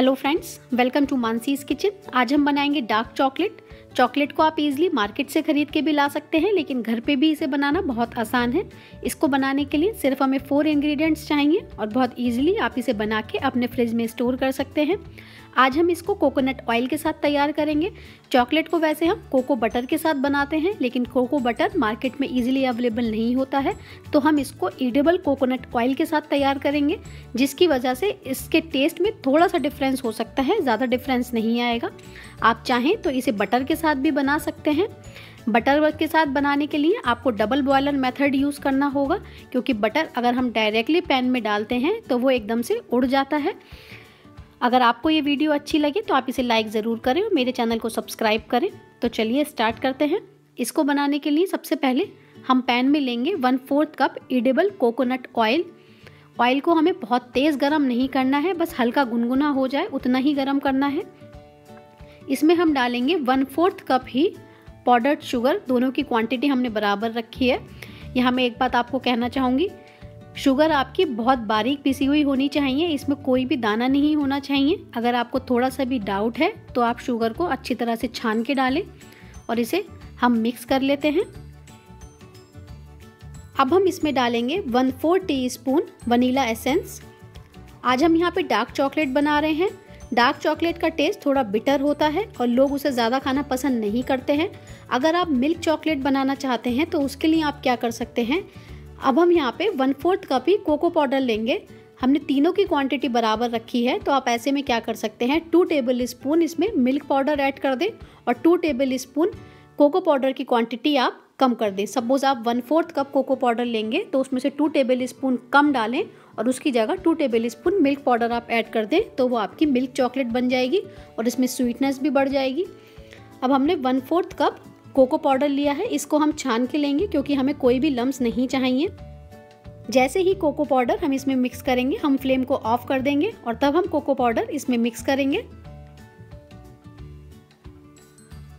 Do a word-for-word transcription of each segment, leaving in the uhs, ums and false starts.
Hello friends, welcome to Mansi's kitchen. आज हम बनाएंगे डार्क चॉकलेट। चॉकलेट को आप इजीली मार्केट से ख़रीद के भी ला सकते हैं, लेकिन घर पे भी इसे बनाना बहुत आसान है। इसको बनाने के लिए सिर्फ हमें फोर इंग्रेडिएंट्स चाहिए और बहुत इजीली आप इसे बना के अपने फ्रिज में स्टोर कर सकते हैं। आज हम इसको कोकोनट ऑयल के साथ तैयार करेंगे। चॉकलेट को वैसे हम कोको बटर के साथ बनाते हैं, लेकिन कोको बटर मार्केट में इजीली अवेलेबल नहीं होता है, तो हम इसको ईडेबल कोकोनट ऑयल के साथ तैयार करेंगे, जिसकी वजह से इसके टेस्ट में थोड़ा सा डिफरेंस हो सकता है, ज़्यादा डिफरेंस नहीं आएगा। आप चाहें तो इसे बटर के साथ भी बना सकते हैं। बटर के साथ बनाने के लिए आपको डबल बॉयलर मेथड यूज़ करना होगा, क्योंकि बटर अगर हम डायरेक्टली पैन में डालते हैं तो वो एकदम से उड़ जाता है। अगर आपको ये वीडियो अच्छी लगे तो आप इसे लाइक ज़रूर करें और मेरे चैनल को सब्सक्राइब करें। तो चलिए स्टार्ट करते हैं। इसको बनाने के लिए सबसे पहले हम पैन में लेंगे one fourth cup edible coconut oil. Oil को हमें बहुत तेज़ गरम नहीं करना है, बस हल्का गुनगुना हो जाए उतना ही गरम करना है। इसमें हम डालेंगे वन फोर्थ कप ही पाउडर्ड शुगर। दोनों की क्वांटिटी हमने बराबर रखी है। यहाँ मैं एक बात आपको कहना चाहूँगी, शुगर आपकी बहुत बारीक पिसी हुई होनी चाहिए, इसमें कोई भी दाना नहीं होना चाहिए। अगर आपको थोड़ा सा भी डाउट है तो आप शुगर को अच्छी तरह से छान के डालें और इसे हम मिक्स कर लेते हैं। अब हम इसमें डालेंगे one four teaspoon vanilla essence. आज हम यहाँ पे डार्क चॉकलेट बना रहे हैं। डार्क चॉकलेट का टेस्ट थोड़ा बिटर होता है और लोग उसे ज़्यादा खाना पसंद नहीं करते हैं। अगर आप मिल्क चॉकलेट बनाना चाहते हैं तो उसके लिए आप क्या कर सकते हैं, अब हम यहाँ पे वन फोर्थ कप ही कोको पाउडर लेंगे। हमने तीनों की क्वांटिटी बराबर रखी है, तो आप ऐसे में क्या कर सकते हैं, टू टेबल स्पून इसमें मिल्क पाउडर ऐड कर दें और two tablespoon cocoa powder की क्वांटिटी आप कम कर दें। सपोज़ आप one fourth cup cocoa powder लेंगे तो उसमें से टू टेबल स्पून कम डालें और उसकी जगह two tablespoon milk powder आप ऐड कर दें, तो वो आपकी मिल्क चॉकलेट बन जाएगी और इसमें स्वीटनेस भी बढ़ जाएगी। अब हमने one fourth cup cocoa powder लिया है, इसको हम छान के लेंगे क्योंकि हमें कोई भी लम्स नहीं चाहिए। जैसे ही कोको पाउडर हम इसमें मिक्स करेंगे, हम फ्लेम को ऑफ कर देंगे और तब हम कोको पाउडर इसमें मिक्स करेंगे।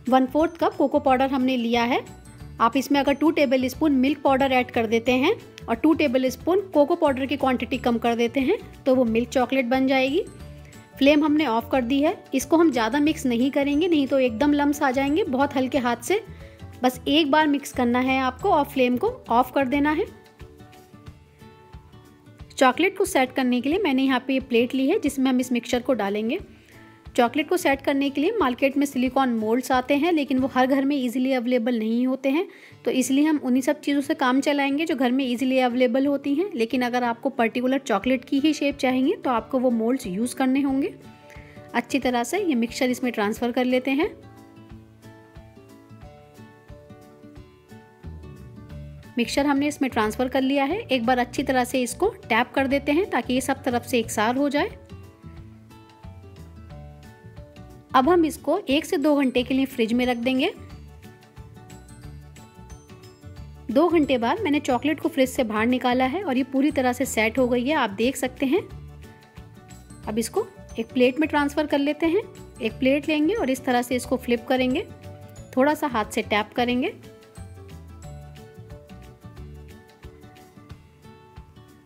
One fourth cup cocoa powder हमने लिया है। आप इसमें अगर two tablespoon milk powder add कर देते हैं और two tablespoon cocoa powder की क्वांटिटी कम कर देते हैं तो वो मिल्क चॉकलेट बन जाएगी। फ्लेम हमने ऑफ कर दी है। इसको हम ज़्यादा मिक्स नहीं करेंगे, नहीं तो एकदम लम्स आ जाएंगे। बहुत हल्के हाथ से बस एक बार मिक्स करना है आपको और फ्लेम को ऑफ कर देना है। चॉकलेट को सेट करने के लिए मैंने यहाँ पे ये प्लेट ली है जिसमें हम इस मिक्सचर को डालेंगे। चॉकलेट को सेट करने के लिए मार्केट में सिलिकॉन मोल्ड्स आते हैं, लेकिन वो हर घर में इजीली अवेलेबल नहीं होते हैं, तो इसलिए हम उन्हीं सब चीज़ों से काम चलाएंगे जो घर में इजीली अवेलेबल होती हैं। लेकिन अगर आपको पर्टिकुलर चॉकलेट की ही शेप चाहिए तो आपको वो मोल्ड्स यूज़ करने होंगे। अच्छी तरह से ये मिक्सचर इसमें ट्रांसफ़र कर लेते हैं। मिक्सचर हमने इसमें ट्रांसफ़र कर लिया है। एक बार अच्छी तरह से इसको टैप कर देते हैं ताकि ये सब तरफ से एकसार हो जाए। अब हम इसको एक से दो घंटे के लिए फ्रिज में रख देंगे। दो घंटे बाद मैंने चॉकलेट को फ्रिज से बाहर निकाला है और ये पूरी तरह से सेट हो गई है, आप देख सकते हैं। अब इसको एक प्लेट में ट्रांसफ़र कर लेते हैं। एक प्लेट लेंगे और इस तरह से इसको फ्लिप करेंगे, थोड़ा सा हाथ से टैप करेंगे।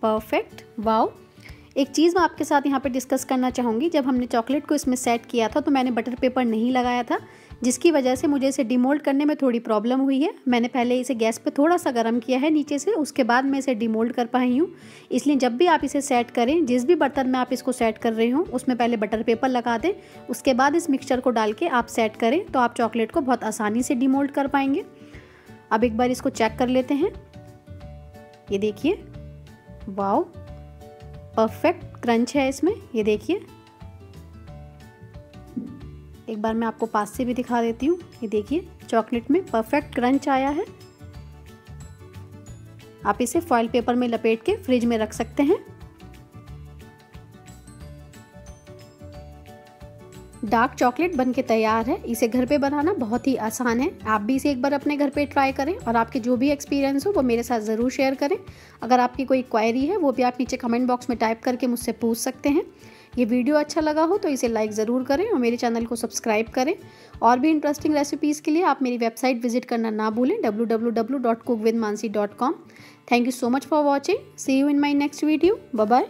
Perfect, wow. एक चीज़ मैं आपके साथ यहाँ पर डिस्कस करना चाहूँगी, जब हमने चॉकलेट को इसमें सेट किया था तो मैंने बटर पेपर नहीं लगाया था, जिसकी वजह से मुझे इसे डिमोल्ड करने में थोड़ी प्रॉब्लम हुई है। मैंने पहले इसे गैस पे थोड़ा सा गर्म किया है नीचे से, उसके बाद मैं इसे डिमोल्ड कर पाई हूँ। इसलिए जब भी आप इसे सेट करें, जिस भी बर्तन में आप इसको सेट कर रहे हो, उसमें पहले बटर पेपर लगा दें, उसके बाद इस मिक्सचर को डाल के आप सेट करें, तो आप चॉकलेट को बहुत आसानी से डिमोल्ड कर पाएंगे। अब एक बार इसको चेक कर लेते हैं। ये देखिए, वाओ, परफेक्ट क्रंच है इसमें। ये देखिए, एक बार मैं आपको पास से भी दिखा देती हूँ। ये देखिए, चॉकलेट में परफेक्ट क्रंच आया है। आप इसे फॉइल पेपर में लपेट के फ्रिज में रख सकते हैं। डार्क चॉकलेट बनके तैयार है। इसे घर पे बनाना बहुत ही आसान है। आप भी इसे एक बार अपने घर पे ट्राई करें और आपके जो भी एक्सपीरियंस हो वो मेरे साथ ज़रूर शेयर करें। अगर आपकी कोई क्वेरी है वो भी आप नीचे कमेंट बॉक्स में टाइप करके मुझसे पूछ सकते हैं। ये वीडियो अच्छा लगा हो तो इसे लाइक ज़रूर करें और मेरे चैनल को सब्सक्राइब करें। और भी इंटरेस्टिंग रेसिपीज़ के लिए आप मेरी वेबसाइट विजिट करना ना भूलें, W W W dot cook with Mansi Jhansi.com. Thank you so much for watching. See you in my next video. Bye-bye.